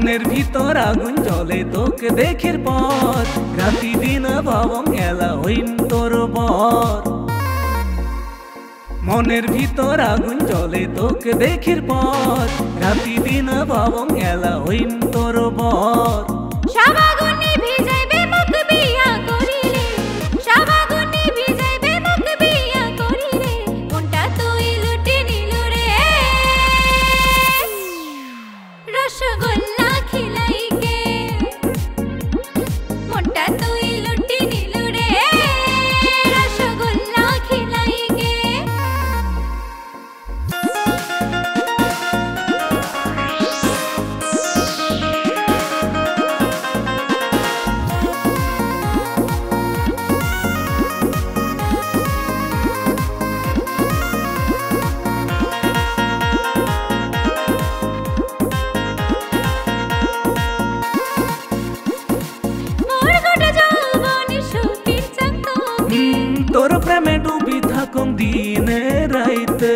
মনের ভিতর আগুন জ্বলে তোকে দেখির পর রাতি দিন ভাবং এলা হইন তোর বর। মনের ভিতর আগুন জ্বলে তোকে দেখির পর রাতি দিন ভাবং এলা হইন তোর বর। तोर प्रेमे डूबी थाकुम दिने राइते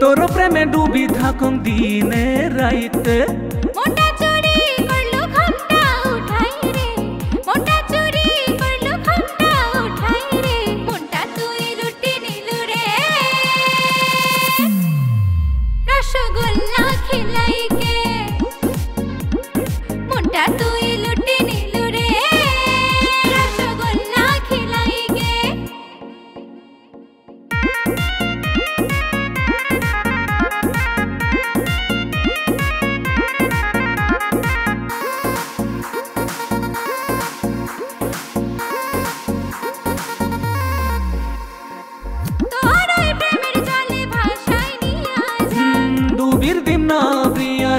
तोर प्रेमे डूबी थाकुम दिने राइते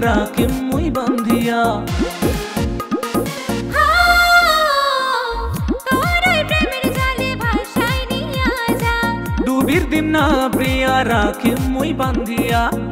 राखे मुई बंधिया डूबिर दिन प्रिया राखे मुई बंधिया।